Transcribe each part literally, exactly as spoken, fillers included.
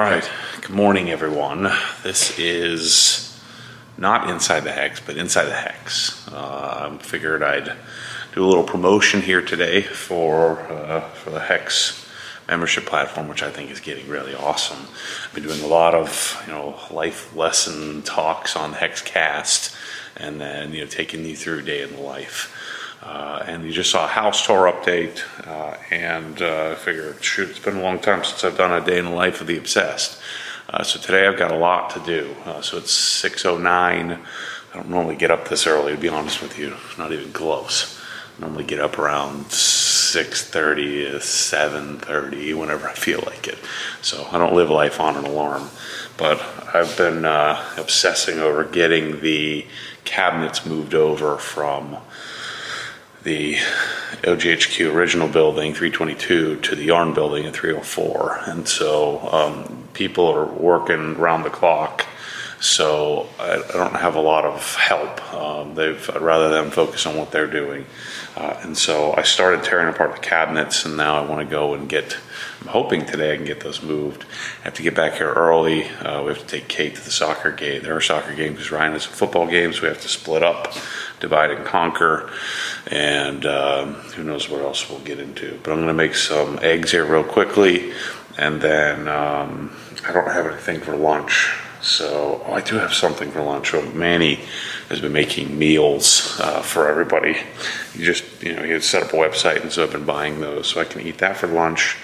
All right, good morning everyone. This is not Inside the Hex, but Inside the Hex. Uh, I figured I'd do a little promotion here today for, uh, for the Hex membership platform, which I think is getting really awesome. I've been doing a lot of, you know, life lesson talks on HexCast, and then, you know, taking you through day in the life. Uh, and you just saw a house tour update, uh, and uh, I figured, shoot, it's been a long time since I've done a day in the life of the Obsessed. Uh, so today I've got a lot to do. Uh, so it's six oh nine. I don't normally get up this early, to be honest with you. Not even close. I normally get up around six thirty, seven thirty, whenever I feel like it. So I don't live life on an alarm. But I've been uh, obsessing over getting the cabinets moved over from the O G H Q original building, three twenty-two, to the Yarn building at three oh four. And so um, people are working round the clock, so I, I don't have a lot of help. Um, they've, I'd rather them focus on what they're doing. Uh, and so I started tearing apart the cabinets, and now I want to go and get, I'm hoping today I can get those moved. I have to get back here early. Uh, we have to take Kate to the soccer game, their soccer game, because Ryan has a football game, so we have to split up, divide and conquer, and um, who knows what else we'll get into. But I'm going to make some eggs here real quickly, and then um, I don't have anything for lunch. So oh, I do have something for lunch. So Manny has been making meals uh, for everybody. He just, you know, he had set up a website, and so I've been buying those, so I can eat that for lunch,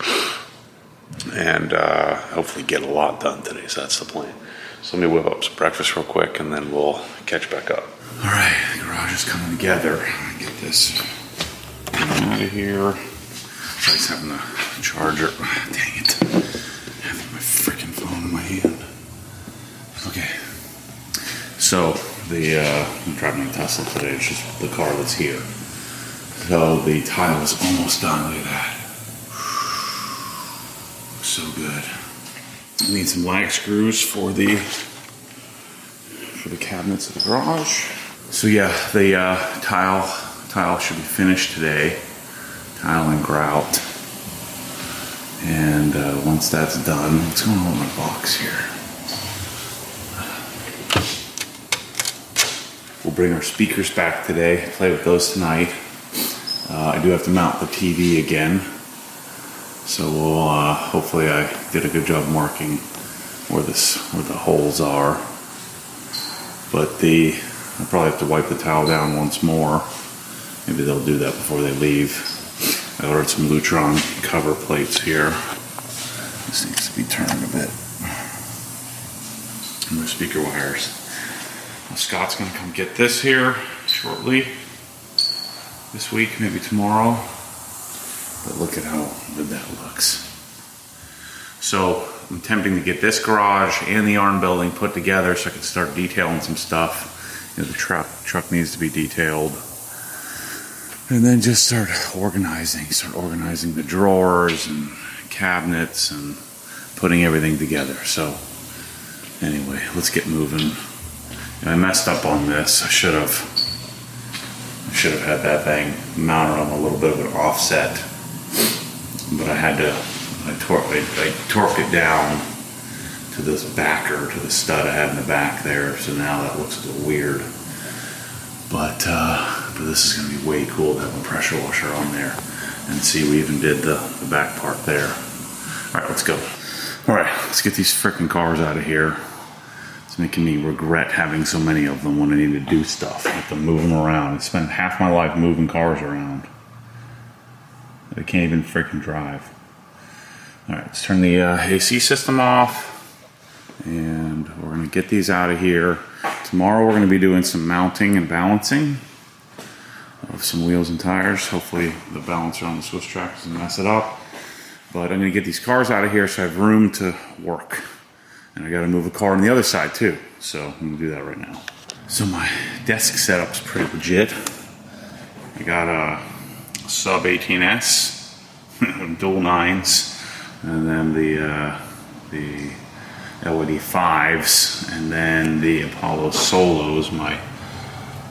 and uh, hopefully get a lot done today. So that's the plan. So let me whip up some breakfast real quick, and then we'll catch back up. All right, the garage is coming together. Get this out of here. Nice having the charger. Dang it! Having my freaking phone in my hand. Okay. So the uh, I'm driving a Tesla today. It's just the car that's here. So the tile is almost done. Look at that. So good. I need some lag screws for the for the cabinets of the garage. So yeah, the uh, tile tile should be finished today. Tile and grout. And uh, once that's done, what's going on with my box here? We'll bring our speakers back today, play with those tonight. Uh, I do have to mount the T V again. So we'll, uh, hopefully I did a good job marking where this, where the holes are. But the, I'll probably have to wipe the towel down once more. Maybe they'll do that before they leave. I ordered some Lutron cover plates here. This needs to be turned a bit. And the speaker wires. Well, Scott's gonna come get this here shortly. This week, maybe tomorrow. But look at how good that looks. So I'm attempting to get this garage and the Yarn building put together so I can start detailing some stuff. You know, the truck truck needs to be detailed. And then just start organizing, start organizing the drawers and cabinets and putting everything together. So anyway, let's get moving. You know, I messed up on this. I should have I should have had that thing mounted on a little bit of an offset. But I had to, I torqued it, I torqued it down to this backer, to the stud I had in the back there. So now that looks a little weird. But uh, but this is gonna be way cool to have a pressure washer on there. And see, we even did the, the back part there. All right, let's go. All right, let's get these freaking cars out of here. It's making me regret having so many of them when I need to do stuff. I have to move them around. I spent half my life moving cars around. I can't even freaking drive. All right, let's turn the uh, A C system off, and we're gonna get these out of here. Tomorrow we're gonna be doing some mounting and balancing of some wheels and tires. Hopefully the balancer on the Swiss Trax doesn't mess it up. But I'm gonna get these cars out of here so I have room to work. And I gotta move a car on the other side too. So I'm gonna do that right now. So my desk setup's pretty legit. I got a sub eighteen S, dual nines, and then the uh, the L E D fives, and then the Apollo Solo is my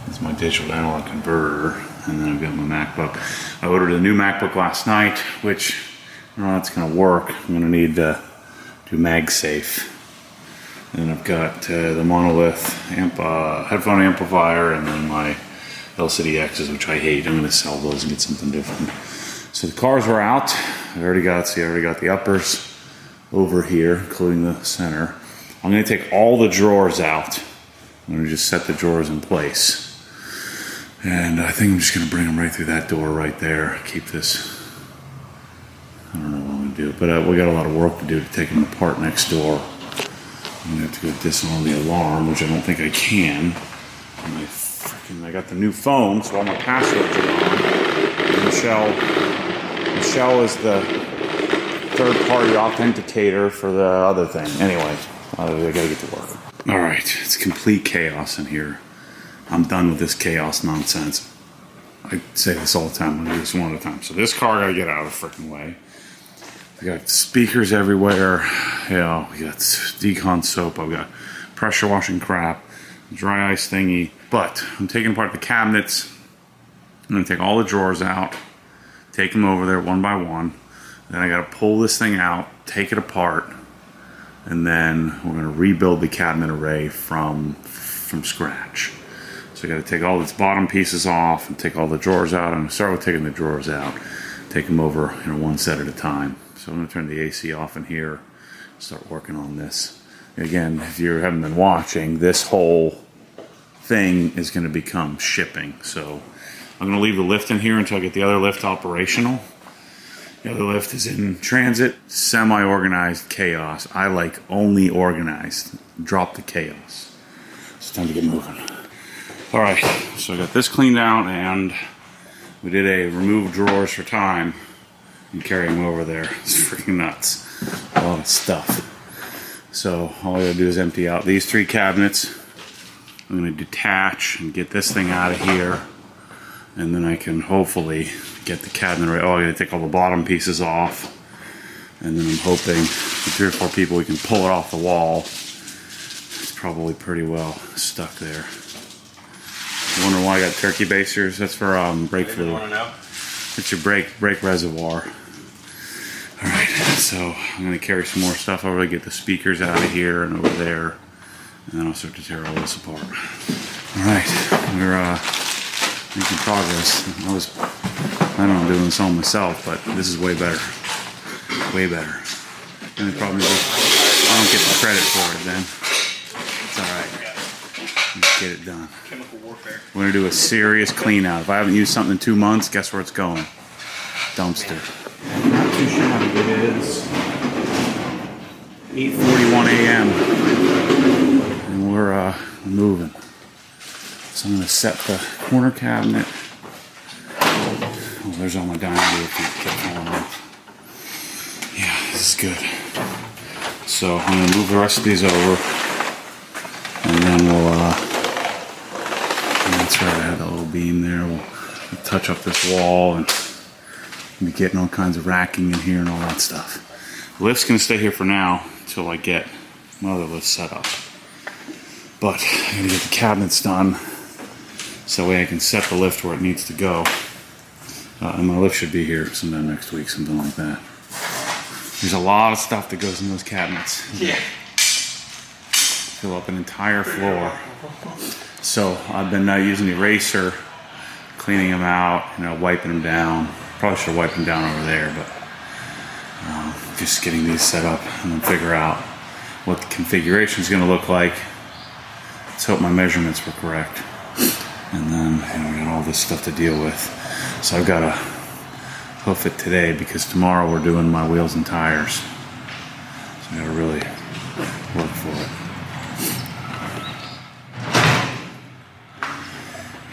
is my digital analog converter, and then I've got my MacBook. I ordered a new MacBook last night, which I don't know how it's gonna work. I'm gonna need uh, to MagSafe. And I've got uh, the Monolith amp, uh, headphone amplifier, and then my L C D X's, which I hate. I'm gonna sell those and get something different. So the cars were out. I already got, see, I already got the uppers over here, including the center. I'm gonna take all the drawers out. I'm gonna just set the drawers in place. And I think I'm just gonna bring them right through that door right there. Keep this, I don't know what I'm gonna do, but uh, we got a lot of work to do to take them apart next door. I'm gonna have to go disarm the alarm, which I don't think I can. And I freaking, I got the new phone, so all my passwords are on. Michelle, Michelle is the third party authenticator for the other thing. Anyway, I gotta get to work. All right, it's complete chaos in here. I'm done with this chaos nonsense. I say this all the time, I'm gonna do this one at a time. So this car gotta get out of the freaking way. I got speakers everywhere. You know, we got decon soap, I've got pressure washing crap, dry ice thingy. But I'm taking apart the cabinets. I'm gonna take all the drawers out, take them over there one by one. Then I gotta pull this thing out, take it apart, and then we're gonna rebuild the cabinet array from from scratch. So I gotta take all its bottom pieces off and take all the drawers out. I'm gonna start with taking the drawers out, take them over, you know, one set at a time. So I'm gonna turn the A C off in here, start working on this. Again, if you haven't been watching, this whole thing is gonna become shipping. So I'm gonna leave the lift in here until I get the other lift operational. The other lift is in transit, semi-organized chaos. I like only organized. Drop the chaos. It's time to get moving. All right, so I got this cleaned out and we did a remove drawers for time and carry them over there. It's freaking nuts. A lot of stuff. So all I gotta do is empty out these three cabinets. I'm gonna detach and get this thing out of here. And then I can hopefully get the cabinet right. Oh, I gotta take all the bottom pieces off. And then I'm hoping with three or four people we can pull it off the wall. It's probably pretty well stuck there. I wonder why I got turkey basters. That's for um, brake fluid. It's your brake, brake reservoir. All right, so I'm gonna carry some more stuff over to get the speakers out of here and over there. And then I'll start to tear all this apart. All right, we're uh, making progress. I was, I don't know, doing this all myself, but this is way better. Way better. And the problem is, I don't get the credit for it then. It's all right. Let's get it done. Chemical warfare. We're gonna do a serious clean out. If I haven't used something in two months, guess where it's going? Dumpster. I'm not too sure how big it is. eight forty-one a m And we're uh, moving. So I'm going to set the corner cabinet. Oh, there's all my dynamo if you kept falling off. Yeah, this is good. So I'm going to move the rest of these over. And then we'll, uh, that's right, I had that little beam there. We'll, we'll touch up this wall and we'll be getting all kinds of racking in here and all that stuff. The lift's going to stay here for now until I get my other lift set up. But I'm going to get the cabinets done. So that way I can set the lift where it needs to go. Uh, and my lift should be here sometime next week, something like that. There's a lot of stuff that goes in those cabinets. Yeah. Fill up an entire floor. So I've been uh, using the eraser, cleaning them out, you know, wiping them down. Probably should wipe them down over there, but uh, just getting these set up and then figure out what the configuration is going to look like. Let's hope my measurements were correct. And then, you know, we got all this stuff to deal with. So I've got to hoof it today because tomorrow we're doing my wheels and tires. So I got to really work for it.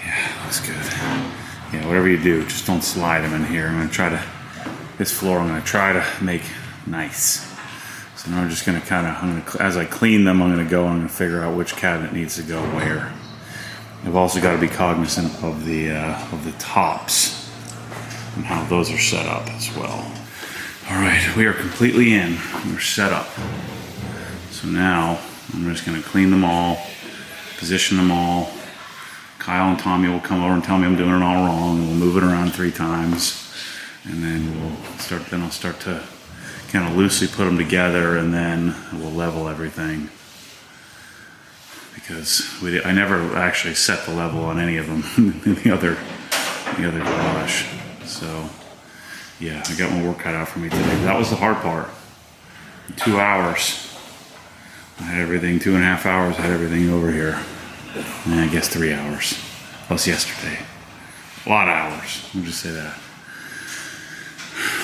Yeah, looks good. Yeah, whatever you do, just don't slide them in here. I'm going to try to, this floor I'm going to try to make nice. So now I'm just going to kind of, as I clean them, I'm going to go and I'm going to figure out which cabinet needs to go where. I've also got to be cognizant of the uh, of the tops and how those are set up as well. All right, we are completely in. We're set up. So now I'm just going to clean them all, position them all. Kyle and Tommy will come over and tell me I'm doing it all wrong. We'll move it around three times, and then we'll start. Then I'll start to kind of loosely put them together, and then we'll level everything. Because we, I never actually set the level on any of them in the other, the other garage. So, yeah, I got my work cut out for me today. That was the hard part. Two hours. I had everything, two and a half hours, I had everything over here. And I guess three hours, plus yesterday. A lot of hours, let me just say that.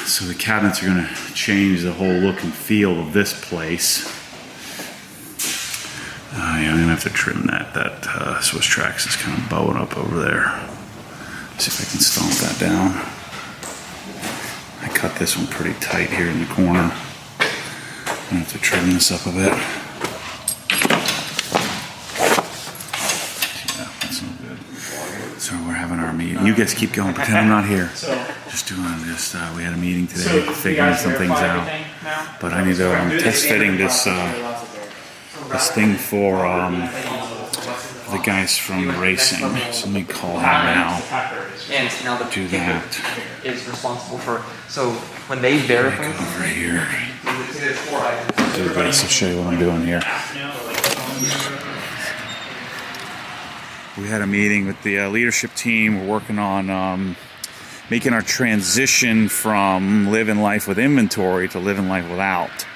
So the cabinets are gonna change the whole look and feel of this place. Uh, yeah, I'm gonna have to trim that. That uh, Swiss Trax is kind of bowing up over there. See if I can stomp that down. I cut this one pretty tight here in the corner. I'm gonna have to trim this up a bit. Yeah, that's not good. So we're having our meeting. You guys keep going. Pretend I'm not here. So, just doing this. Uh, we had a meeting today, so figuring some things out. Now? But I need to. I'm um, test fitting this uh, this thing for um, the guys from racing. So let me call him now. And now the do that. Is responsible for. So when they verify. Over here. Everybody, so I'll show you what I'm doing here. We had a meeting with the uh, leadership team. We're working on um, making our transition from living life with inventory to living life without.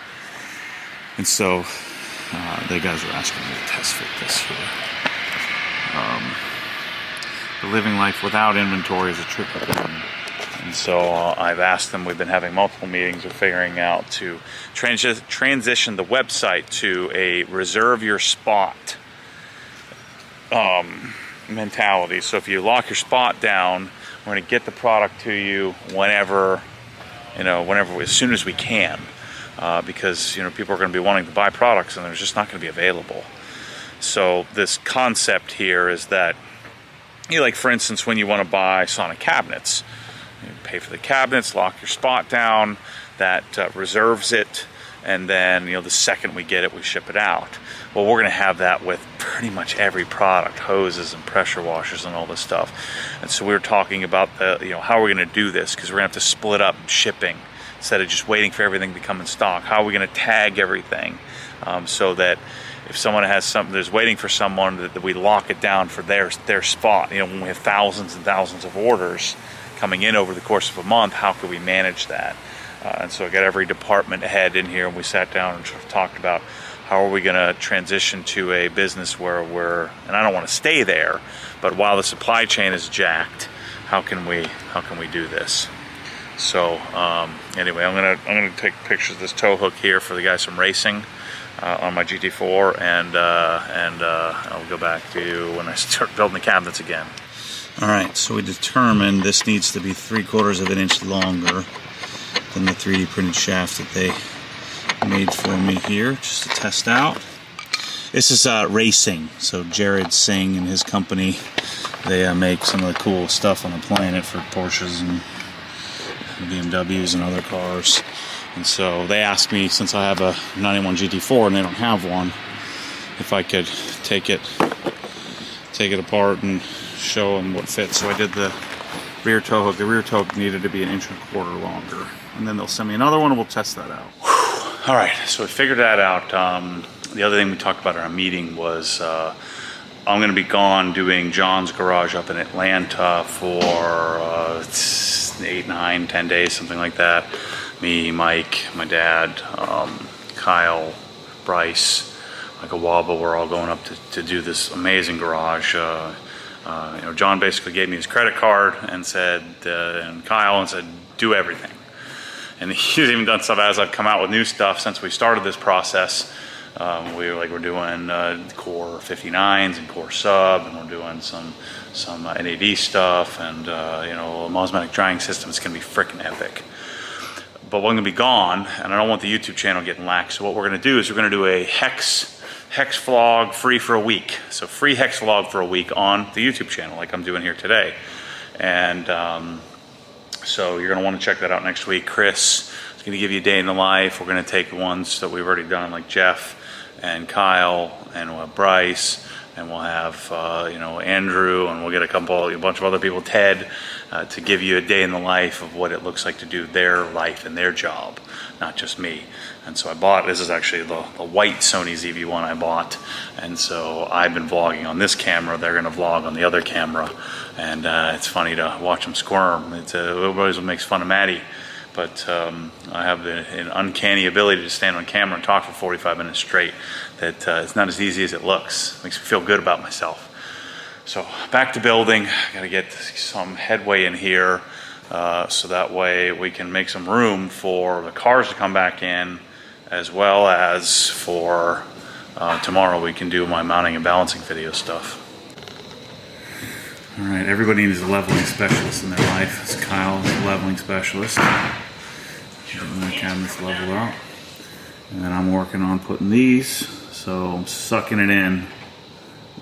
And so uh, the guys are asking me to test fit this here. Um, the living life without inventory is a tricky thing. And so uh, I've asked them, we've been having multiple meetings of figuring out to trans transition the website to a reserve your spot um, mentality. So if you lock your spot down, we're going to get the product to you whenever, you know, whenever, as soon as we can. Uh, because, you know, people are going to be wanting to buy products and they're just not going to be available. So this concept here is that, you know, like for instance, when you want to buy Sonic cabinets, you pay for the cabinets, lock your spot down, that uh, reserves it, and then, you know, the second we get it, we ship it out. Well, we're going to have that with pretty much every product, hoses and pressure washers and all this stuff. And so we were talking about the, you know, how we're going to do this, because we're going to have to split up shipping instead of just waiting for everything to come in stock. How are we going to tag everything um, so that if someone has something that's waiting for someone, that, that we lock it down for their their spot. You know, when we have thousands and thousands of orders coming in over the course of a month, how could we manage that? Uh, and so I got every department head in here, and we sat down and talked about how are we going to transition to a business where we're, and I don't want to stay there, but while the supply chain is jacked, how can we how can we do this? So um, anyway, I'm gonna I'm gonna take pictures of this tow hook here for the guys from racing uh, on my G T four, and uh, and uh, I'll go back to when I start building the cabinets again. All right, so we determined this needs to be three quarters of an inch longer than the three D printed shaft that they made for me here, just to test out. This is uh, racing, so Jared Singh and his company, they uh, make some of the coolest stuff on the planet for Porsches and B M Ws and other cars. And so they asked me, since I have a ninety-one G T four and they don't have one, if I could take it, take it apart and show them what fits. So I did the rear tow hook. The rear tow hook needed to be an inch and a quarter longer. And then they'll send me another one and we'll test that out. Whew. All right, so we figured that out. Um, the other thing we talked about in our meeting was uh, I'm gonna be gone doing John's garage up in Atlanta for uh, eight, nine, ten days, something like that. Me, Mike, my dad, um, Kyle, Bryce, Michael Waba, we're all going up to, to do this amazing garage. Uh, Uh, you know, John basically gave me his credit card and said, uh, and Kyle, and said, do everything. And he's even done stuff as I've come out with new stuff since we started this process. Um, we were like, we're doing uh, core fifty-nines and core sub, and we're doing some some uh, N A D stuff, and uh, you know, a Mosmatic drying system is going to be freaking epic. But we're going to be gone, and I don't want the YouTube channel getting lax. So what we're going to do is we're going to do a hex. Hex vlog free for a week. So free hex vlog for a week on the YouTube channel, like I'm doing here today. And um, so you're gonna wanna check that out next week. Chris is gonna give you a day in the life. We're gonna take ones that we've already done, like Jeff and Kyle, and we'll have Bryce, and we'll have uh, you know, Andrew, and we'll get a couple, a bunch of other people, Ted, uh, to give you a day in the life of what it looks like to do their life and their job, not just me. And so I bought, this is actually the, the white Sony Z V one I bought, and so I've been vlogging on this camera, they're gonna vlog on the other camera, and uh, it's funny to watch them squirm. It's uh, everybody makes fun of Maddie, but um, I have the, an uncanny ability to stand on camera and talk for forty-five minutes straight, that uh, it's not as easy as it looks. It makes me feel good about myself. So back to building, gotta get some headway in here, uh, so that way we can make some room for the cars to come back in, as well as for uh, tomorrow we can do my mounting and balancing video stuff. All right, everybody needs a leveling specialist in their life. It's Kyle's leveling specialist. Getting the cabinets leveled out. And then I'm working on putting these, so I'm sucking it in.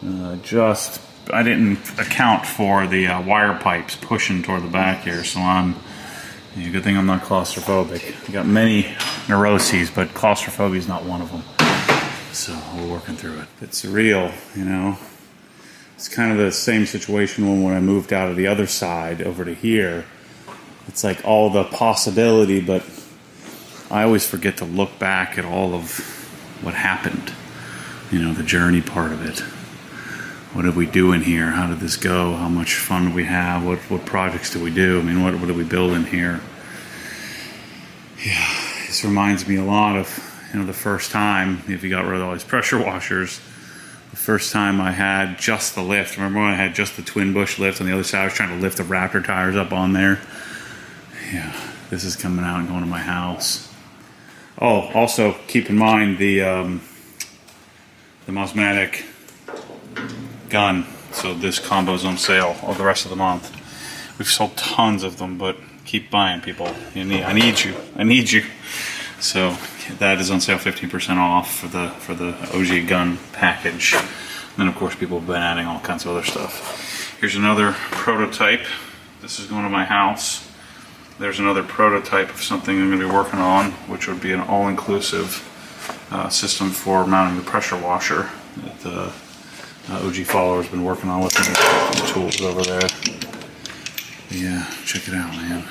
Uh, just, I didn't account for the uh, wire pipes pushing toward the back here, so I'm, yeah, good thing I'm not claustrophobic. I've got many neuroses, but claustrophobia is not one of them. So we're working through it. It's surreal, you know. It's kind of the same situation when, when I moved out of the other side over to here. It's like all the possibility, but I always forget to look back at all of what happened. You know, the journey part of it. What did we do in here? How did this go? How much fun did we have? What what projects did we do? I mean, what, what did we build in here? Yeah, this reminds me a lot of, you know, the first time, if you got rid of all these pressure washers, the first time I had just the lift. Remember when I had just the twin bush lift on the other side? I was trying to lift the Raptor tires up on there. Yeah, this is coming out and going to my house. Oh, also keep in mind the, um, the Mosmatic gun, so this combo's on sale all the rest of the month. We've sold tons of them, but keep buying, people. You need, I need you, I need you. So that is on sale, fifteen percent off for the for the O G gun package. And then of course people have been adding all kinds of other stuff. Here's another prototype. This is going to my house. There's another prototype of something I'm going to be working on, which would be an all-inclusive uh, system for mounting the pressure washer at the Uh, O G follower's been working on with me, the tools over there. Yeah, check it out, man.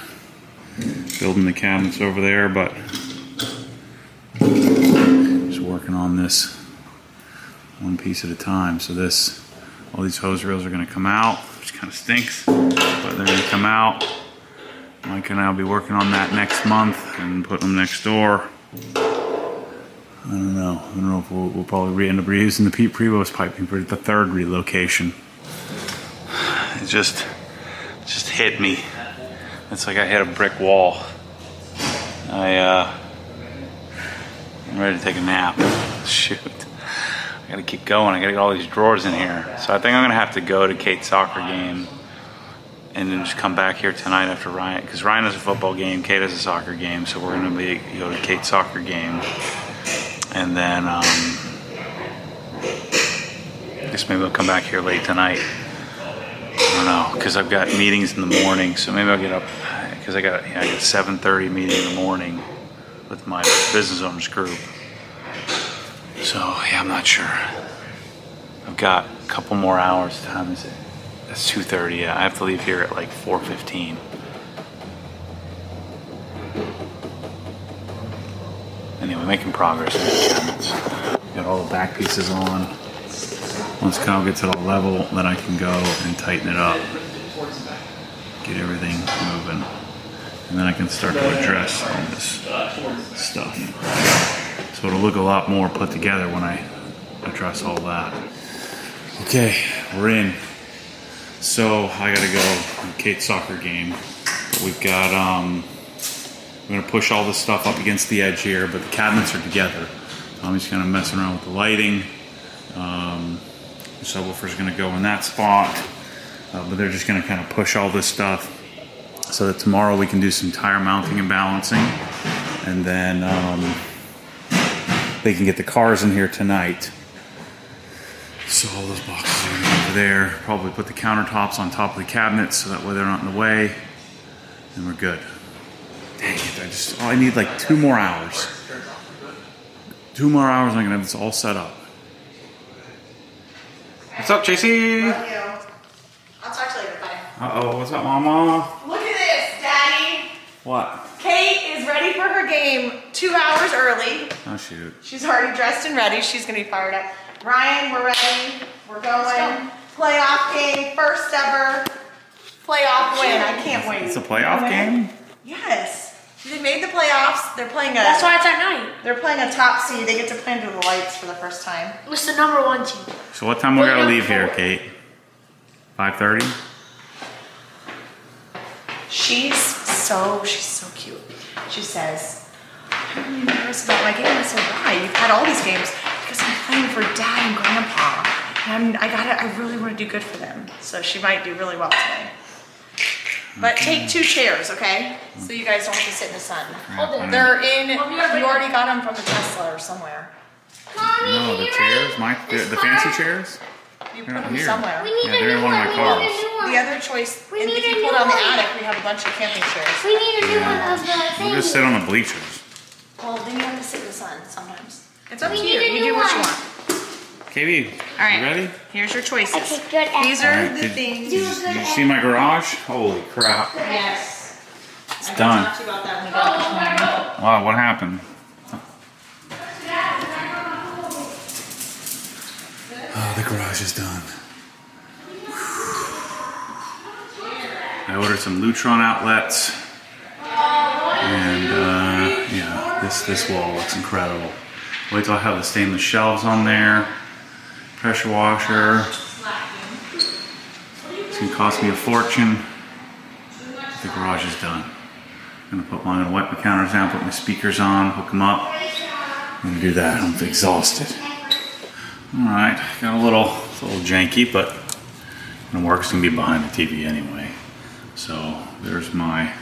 Building the cabinets over there, but just working on this one piece at a time. So this, all these hose reels are going to come out, which kind of stinks, but they're going to come out. Mike and I will be working on that next month and putting them next door. I don't know. I don't know if we'll, we'll probably re end up reusing the Prevost piping for the third relocation. It just, just hit me. It's like I hit a brick wall. I, uh, I'm ready to take a nap. Shoot. I gotta keep going. I gotta get all these drawers in here. So I think I'm gonna have to go to Kate's soccer game and then just come back here tonight after Ryan, because Ryan has a football game, Kate has a soccer game, so we're gonna be go to Kate's soccer game. And then, um, I guess maybe I'll come back here late tonight. I don't know, because I've got meetings in the morning, so maybe I'll get up, because I got, yeah, I got a seven thirty meeting in the morning with my business owners group. So, yeah, I'm not sure. I've got a couple more hours. Time is it? It's two thirty, yeah. I have to leave here at like four fifteen. Anyway, making progress. Got all the back pieces on. Once Kyle gets it all level, then I can go and tighten it up. Get everything moving. And then I can start to address all this stuff. So it'll look a lot more put together when I address all that. Okay, we're in. So I gotta go to Kate's soccer game. We've got, um, I'm going to push all this stuff up against the edge here, but the cabinets are together. I'm just kind of messing around with the lighting. Um, the subwoofer's going to go in that spot, uh, but they're just going to kind of push all this stuff so that tomorrow we can do some tire mounting and balancing, and then um, they can get the cars in here tonight. So all those boxes are going to go over there. Probably put the countertops on top of the cabinets so that way they're not in the way, and we're good. Dang it, I just, oh, I need like two more hours. Two more hours and I'm gonna have this all set up. What's up, J C? Love you. I'll talk to you later, bye. Uh-oh, what's up, Mama? Look at this, Daddy. What? Kate is ready for her game two hours early. Oh, shoot. She's already dressed and ready. She's going to be fired up. Ryan, we're ready. We're going. Playoff game, first ever playoff win. I can't wait. It's a playoff game? Yes. They made the playoffs. They're playing a... That's why it's at night. They're playing a top seed. They get to play under the lights for the first time. What's the number one team? So what time we got to leave here, Kate? five thirty? She's so, she's so cute. She says, I'm really nervous about my game. I said, why? You've had all these games. Because I'm playing for Dad and Grandpa. And I'm, I gotta, I really want to do good for them. So she might do really well today. But okay. Take two chairs, okay? So you guys don't have to sit in the sun. Right, they're in, Mommy, you already got them from the Tesla or somewhere. Mommy, no, the chairs, my, the, the fancy chairs? You put them here. Somewhere. We need yeah, they're in one, one of my cars. The other choice, we and if you pull down the attic, we have a bunch of camping chairs. We need a new yeah. one of those things. We'll just sit on the bleachers. Well, then you have to sit in the sun sometimes. It's up we to you. You do one. What you want. K B, all right. You ready? Here's your choices. Okay, good. These are right. the did, things. Did you, did you see my garage? Holy crap. Yes. It's I done. Talk to you about that when oh, oh. Wow, what happened? Oh, the garage is done. I ordered some Lutron outlets. And uh, yeah, this, this wall looks incredible. Wait till I have the stainless shelves on there. Pressure washer. It's gonna cost me a fortune. The garage is done. I'm gonna put mine, I'm gonna wipe my counters down, put my speakers on, hook them up. I'm gonna do that, I'm exhausted. All right, got a little, it's a little janky, but the work's gonna be behind the T V anyway. So there's my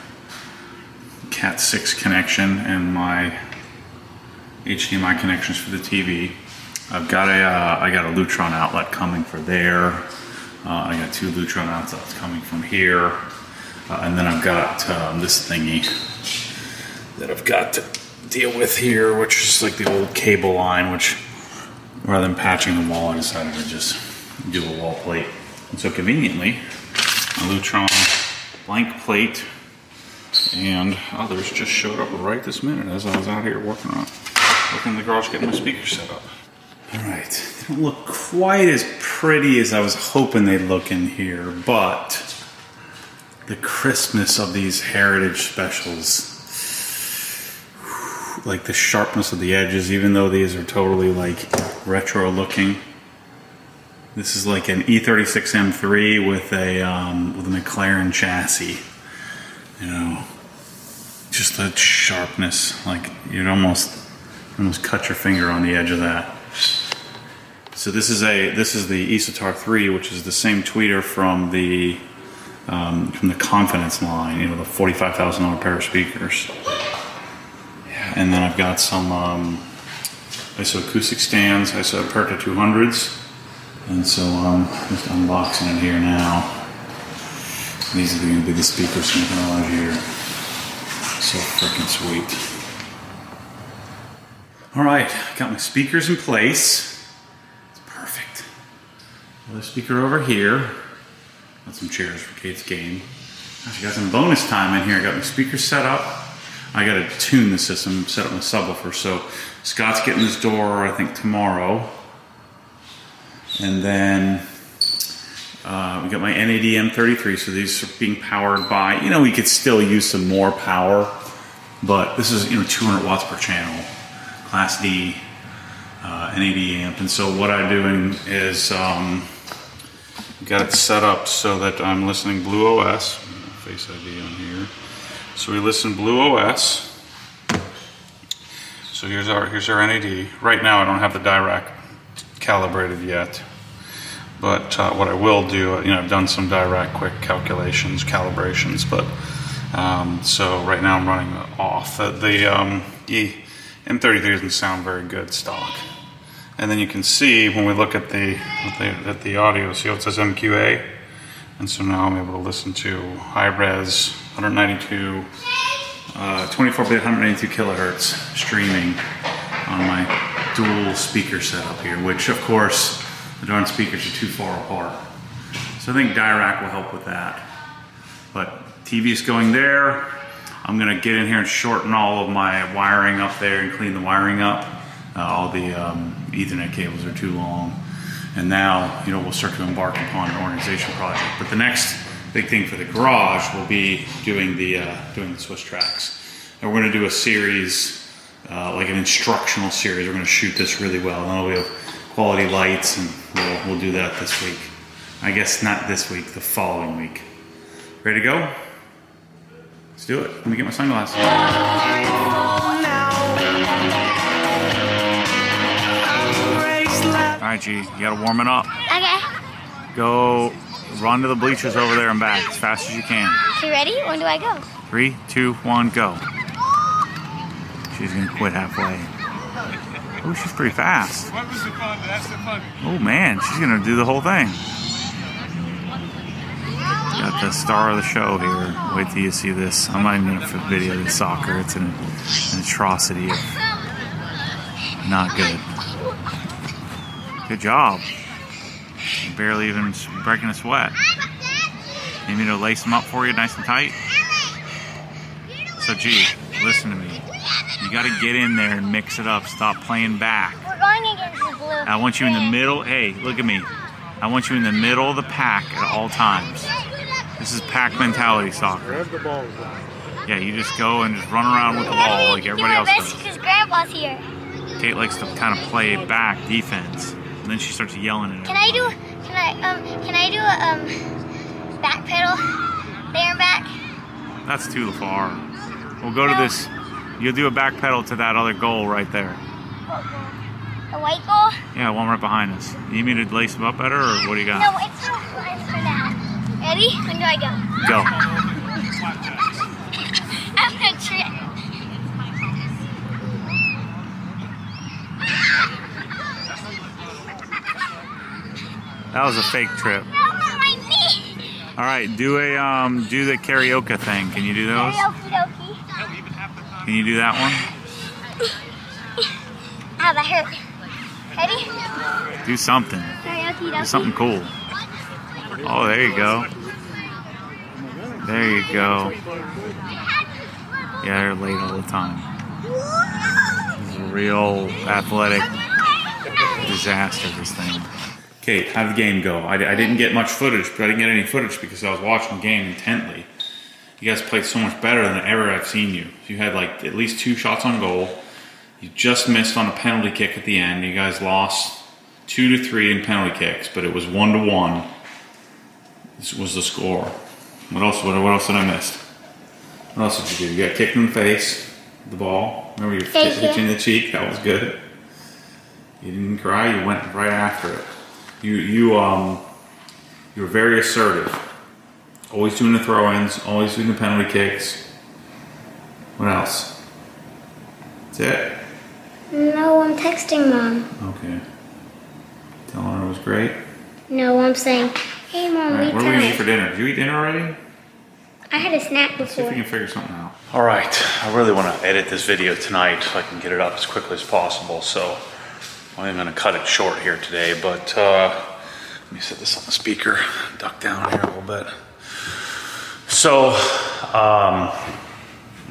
Cat six connection and my H D M I connections for the T V. I've got a, uh, I got a Lutron outlet coming for there. Uh, I got two Lutron outlets coming from here, uh, and then I've got um, this thingy that I've got to deal with here, which is like the old cable line, which. Rather than patching the wall, I decided to just do a wall plate. And so conveniently, a Lutron blank plate and others just showed up right this minute as I was out here working on working in the garage, getting my speakers set up. All right, they don't look quite as pretty as I was hoping they'd look in here, but the crispness of these heritage specials, like the sharpness of the edges, even though these are totally like retro looking. This is like an E thirty-six M three with a um, with a McLaren chassis. You know, just that sharpness. Like you'd almost almost cut your finger on the edge of that. So this is a this is the Isotar three, which is the same tweeter from the um, from the Confidence line. You know, the forty-five thousand dollar pair of speakers. And then I've got some um, isoacoustic stands, iso aperta two hundreds. And so um, I'm just unboxing it here now. These are going to be the speakers in the garage here. So freaking sweet. All right, got my speakers in place. It's perfect. Another speaker over here. Got some chairs for Kate's game. Actually got some bonus time in here. I got my speakers set up. I gotta tune the system, set up my subwoofer. So Scott's getting his door, I think, tomorrow. And then uh, we got my N A D M thirty-three. So these are being powered by, you know, we could still use some more power, but this is, you know, two hundred watts per channel, class D, uh, N A D amp. And so what I'm doing is um, got it set up so that I'm listening Blue O S, Face I D on here. So we listen Blue O S. So here's our here's our N A D. Right now I don't have the Dirac calibrated yet, but uh, what I will do, you know, I've done some Dirac quick calculations, calibrations, but um, so right now I'm running off uh, the um, M thirty-three doesn't sound very good stock. And then you can see when we look at the at the, at the audio, see it says M Q A, and so now I'm able to listen to high res. one ninety-two, uh, twenty-four bit, one ninety-two kilohertz streaming on my dual speaker setup here, which of course the darn speakers are too far apart. So I think Dirac will help with that. But T V's going there. I'm gonna get in here and shorten all of my wiring up there and clean the wiring up. Uh, all the um, Ethernet cables are too long. And now, you know, we'll start to embark upon an organization project. But the next big thing for the garage will be doing the uh, doing the Swiss Trax. And we're gonna do a series, uh, like an instructional series. We're gonna shoot this really well. And we have quality lights, and we'll, we'll do that this week. I guess not this week, the following week. Ready to go? Let's do it. Let me get my sunglasses. Alright, G, you gotta warm it up. Okay. Go run to the bleachers over there and back as fast as you can. You ready? When do I go? Three, two, one, go. She's gonna quit halfway. Oh, she's pretty fast. What was the fun? That's the fun. Oh man, she's gonna do the whole thing. Got the star of the show here. Wait till you see this. I'm not even gonna video the soccer. It's an, an atrocity of not good. Good job. Barely even breaking a sweat. You need me to lace them up for you, nice and tight. So, G, listen to me. You gotta get in there and mix it up. Stop playing back. We're going against the blue. I want you in the middle. Hey, look at me. I want you in the middle of the pack at all times. This is pack mentality soccer. Yeah, you just go and just run around with the ball like everybody else does. Because Grandpa's here. Kate likes to kind of play back defense, and then she starts yelling at everybody. Can I do? Can I um? Can I do a um? Back pedal, there and back. That's too far. We'll go to this. You'll do a back pedal to that other goal right there. What goal? The white goal? Yeah, one right behind us. You need me to lace them up better, or what do you got? No, it's not for that. Ready? When do I go? Go. I'm gonna trip. That was a fake trip. No, my knee. All right, do a um, do the karaoke thing. Can you do those? Karaoke. Can you do that one? Ah, that hurt. Ready? Do something. Do something cool. Oh, there you go. There you go. Yeah, they're late all the time. It's a real athletic disaster, this thing. Kate, how'd the game go? I, I didn't get much footage, but I didn't get any footage because I was watching the game intently. You guys played so much better than ever I've seen you. You had like at least two shots on goal. You just missed on a penalty kick at the end. You guys lost two to three in penalty kicks, but it was one to one. This was the score. What else? What, what else did I miss? What else did you do? You got kicked in the face, the ball. Remember you kicked in the cheek. That was good. You didn't cry. You went right after it. You you um you were very assertive. Always doing the throw-ins, always doing the penalty kicks. What else? That's it? No, I'm texting Mom. Okay. Telling her it was great? No, I'm saying, hey Mom, right, we what tired. Are we going to eat for dinner? Did you eat dinner already? I had a snack before. Let's see if we can figure something out. All right. I really want to edit this video tonight so I can get it up as quickly as possible. So I'm going to cut it short here today. But uh, let me set this on the speaker. Duck down here a little bit. So, um,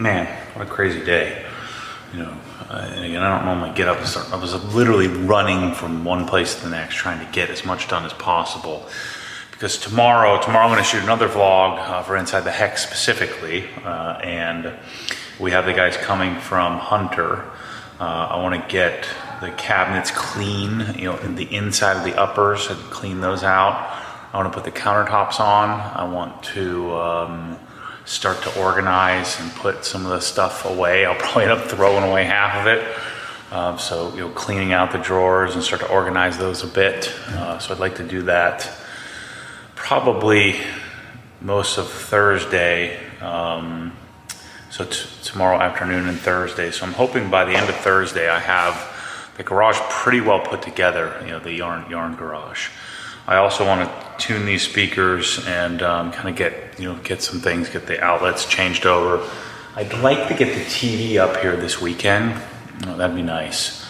man, what a crazy day. You know, I, again, I don't normally get up and start. I was literally running from one place to the next, trying to get as much done as possible. Because tomorrow, tomorrow I'm going to shoot another vlog uh, for Inside the Hex specifically. Uh, and we have the guys coming from Hunter. Uh, I want to get the cabinets clean, you know, the inside of the uppers, and clean those out. I want to put the countertops on. I want to um, start to organize and put some of the stuff away. I'll probably end up throwing away half of it. Um, so, you know, cleaning out the drawers and start to organize those a bit. Uh, so I'd like to do that probably most of Thursday. Um, so t tomorrow afternoon and Thursday. So I'm hoping by the end of Thursday I have the garage pretty well put together, you know, the yarn, yarn garage. I also want to tune these speakers and um, kind of get, you know, get some things, get the outlets changed over. I'd like to get the T V up here this weekend. Oh, that'd be nice.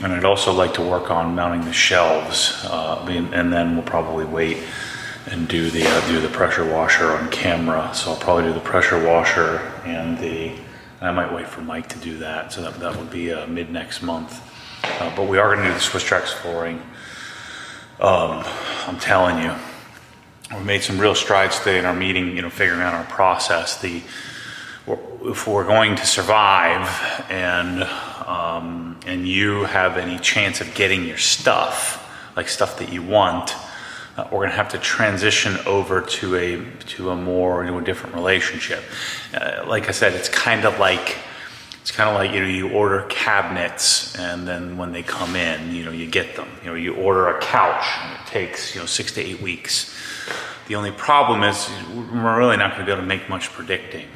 And I'd also like to work on mounting the shelves, uh, and then we'll probably wait and do the uh, do the pressure washer on camera. So I'll probably do the pressure washer and the, and I might wait for Mike to do that. So that, that would be uh, mid next month. Uh, but we are gonna do the Swiss Trax flooring. Um, I'm telling you, we made some real strides today in our meeting, you know, figuring out our process. The, if we're going to survive and, um, and you have any chance of getting your stuff, like stuff that you want, uh, we're going to have to transition over to a, to a more, you know, a different relationship. Uh, like I said, it's kind of like, It's kind of like, you know, you order cabinets and then when they come in, you know, you get them. You know, you order a couch and it takes, you know, six to eight weeks. The only problem is we're really not going to be able to make much predicting.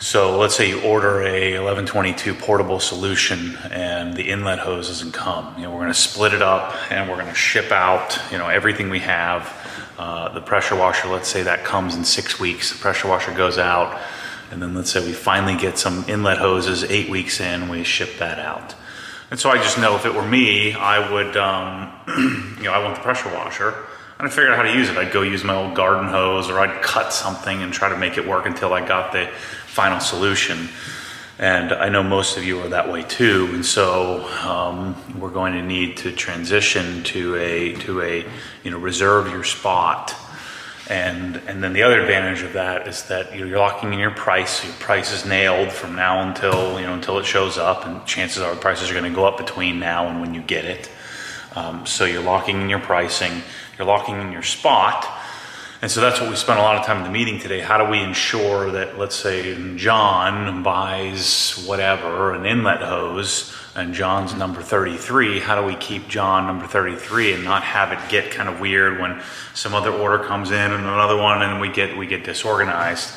So let's say you order a eleven twenty-two portable solution and the inlet hose doesn't come. You know, we're going to split it up and we're going to ship out, you know, everything we have. Uh, the pressure washer, let's say that comes in six weeks. The pressure washer goes out. And then let's say we finally get some inlet hoses eight weeks in, we ship that out. And so I just know if it were me, I would, um, you know, I want the pressure washer. And I figured out how to use it. I'd go use my old garden hose or I'd cut something and try to make it work until I got the final solution. And I know most of you are that way too. And so um, we're going to need to transition to a, to a, you know, reserve your spot. And, and then the other advantage of that is that you're locking in your price. Your price is nailed from now until, you know, until it shows up, and chances are prices are going to go up between now and when you get it. Um, so you're locking in your pricing, you're locking in your spot. And so that's what we spent a lot of time in the meeting today. How do we ensure that, let's say, John buys whatever, an inlet hose, and John's number thirty-three, how do we keep John number thirty-three and not have it get kind of weird when some other order comes in and another one and we get we get disorganized?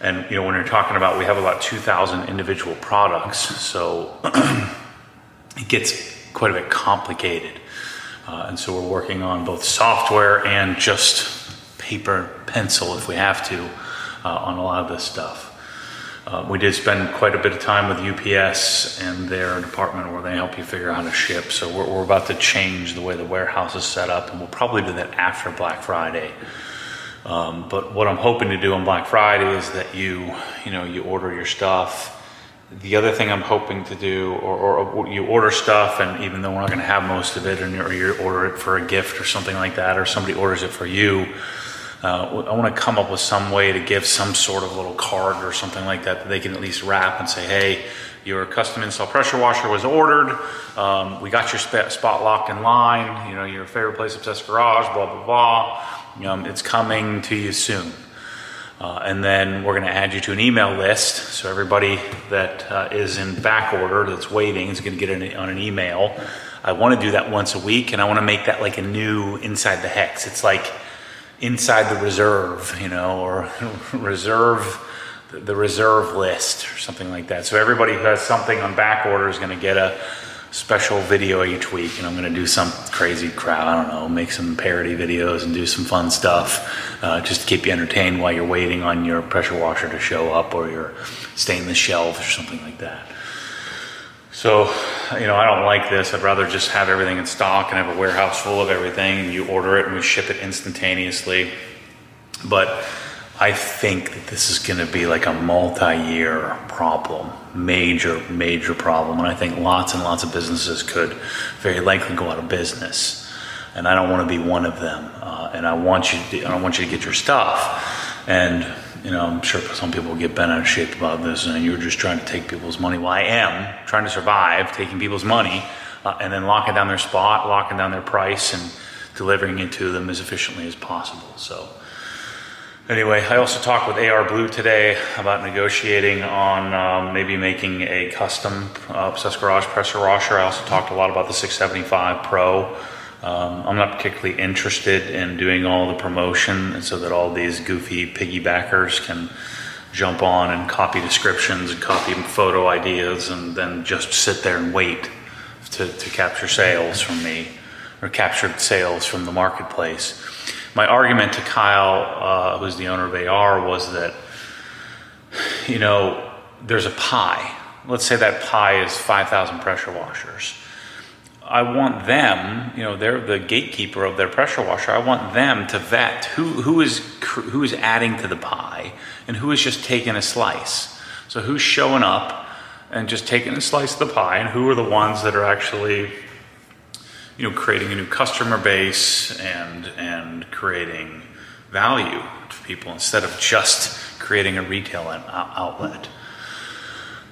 And you know, when you're talking about, we have about two thousand individual products, so it gets quite a bit complicated. Uh, and so we're working on both software and just paper, pencil if we have to, uh, on a lot of this stuff. Uh, we did spend quite a bit of time with U P S and their department where they help you figure out how to ship. So we're, we're about to change the way the warehouse is set up, and we'll probably do that after Black Friday. Um, but what I'm hoping to do on Black Friday is that you, you know, you order your stuff. The other thing I'm hoping to do, or, or you order stuff, and even though we're not going to have most of it, and or you order it for a gift or something like that, or somebody orders it for you. Uh, I want to come up with some way to give some sort of little card or something like that that they can at least wrap and say, hey, your custom install pressure washer was ordered. Um, we got your sp spot locked in line. You know, your favorite place, Obsessed Garage, blah, blah, blah. Um, it's coming to you soon. Uh, and then we're going to add you to an email list. So everybody that uh, is in back order that's waiting is going to get an, on an email. I want to do that once a week, and I want to make that like a new Inside the Hex. It's like Inside the Reserve, you know, or reserve, the reserve list or something like that. So everybody who has something on back order is going to get a special video each week, and I'm going to do some crazy crowd, I don't know, make some parody videos and do some fun stuff, uh, just to keep you entertained while you're waiting on your pressure washer to show up or your stainless shelf or something like that. So, you know, I don't like this. I'd rather just have everything in stock and have a warehouse full of everything, and you order it and we ship it instantaneously. But I think that this is going to be like a multi-year problem, major, major problem. And I think lots and lots of businesses could very likely go out of business. And I don't want to be one of them. Uh, and I want you to, I want you to get your stuff. And, you know, I'm sure some people will get bent out of shape about this, and you're just trying to take people's money. Well, I am trying to survive taking people's money, uh, and then locking down their spot, locking down their price, and delivering it to them as efficiently as possible. So anyway, I also talked with A R Blue today about negotiating on um, maybe making a custom uh, Obsessed Garage pressure washer. I also talked a lot about the six seventy-five Pro. Um, I'm not particularly interested in doing all the promotion, and so that all these goofy piggybackers can jump on and copy descriptions and copy photo ideas and then just sit there and wait to, to capture sales from me, or captured sales from the marketplace. My argument to Kyle, uh, who's the owner of A R, was that, you know, there's a pie. Let's say that pie is five thousand pressure washers. I want them, you know, they're the gatekeeper of their pressure washer. I want them to vet who who is who is adding to the pie and who is just taking a slice. So who's showing up and just taking a slice of the pie, and who are the ones that are actually, you know, creating a new customer base and and creating value to people instead of just creating a retail outlet.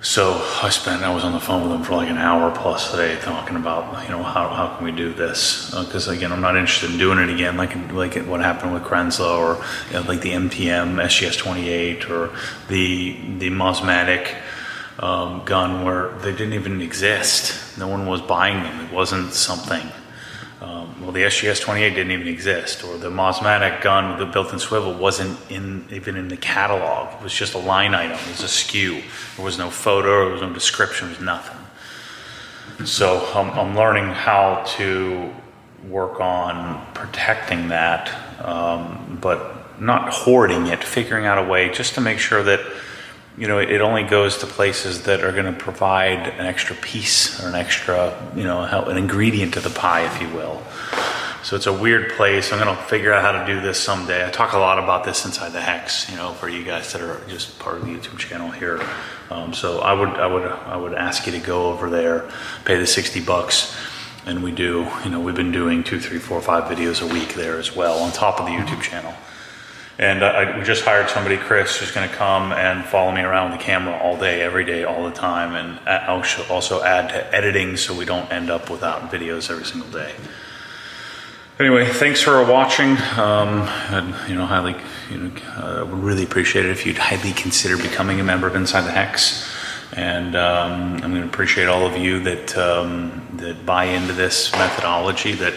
So I spent, I was on the phone with them for like an hour plus today talking about, you know, how, how can we do this? Because uh, again, I'm not interested in doing it again, like like what happened with Krenza, or you know, like the M T M S G S twenty-eight, or the the Mosmatic um, gun, where they didn't even exist. No one was buying them. It wasn't something. Um, well, the S G S twenty-eight didn't even exist, or the Mosmatic gun with the built-in swivel wasn't in, even in the catalog. It was just a line item. It was a S K U. There was no photo. There was no description. There was nothing. So um, I'm learning how to work on protecting that, um, but not hoarding it, figuring out a way just to make sure that, you know, it only goes to places that are going to provide an extra piece or an extra, you know, help, an ingredient to the pie, if you will. So it's a weird place. I'm going to figure out how to do this someday. I talk a lot about this inside the Hex, you know, for you guys that are just part of the YouTube channel here. Um, so I would, I would, I would ask you to go over there, pay the sixty bucks, and we do. You know, we've been doing two, three, four, five videos a week there as well, on top of the YouTube channel. And I, we just hired somebody, Chris, who's going to come and follow me around with the camera all day, every day, all the time. And I'll also add to editing so we don't end up without videos every single day. Anyway, thanks for watching. Um, and, you know, highly, you know, uh, would really appreciate it if you'd highly consider becoming a member of Inside the Hex. And um, I'm going to appreciate all of you that um, that buy into this methodology. That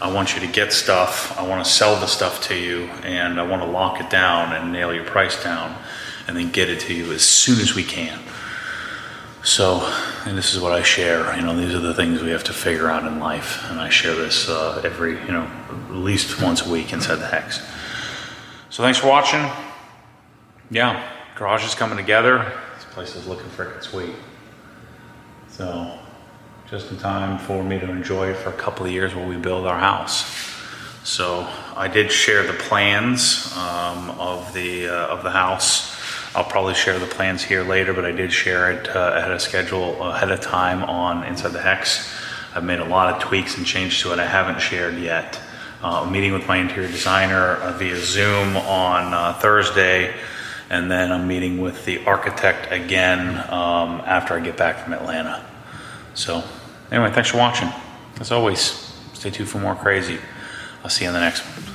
I want you to get stuff, I want to sell the stuff to you, and I want to lock it down and nail your price down and then get it to you as soon as we can. So, and this is what I share, you know, these are the things we have to figure out in life, and I share this uh, every, you know, at least once a week inside the Hex. So thanks for watching. Yeah, garage is coming together. This place is looking freaking sweet. So, just in time for me to enjoy it for a couple of years while we build our house. So I did share the plans um, of the uh, of the house. I'll probably share the plans here later, but I did share it uh, ahead of schedule, ahead of time on Inside the Hex. I've made a lot of tweaks and changes to it I haven't shared yet. Uh, I'm meeting with my interior designer uh, via Zoom on uh, Thursday, and then I'm meeting with the architect again um, after I get back from Atlanta. So anyway, thanks for watching. As always, stay tuned for more crazy. I'll see you in the next one.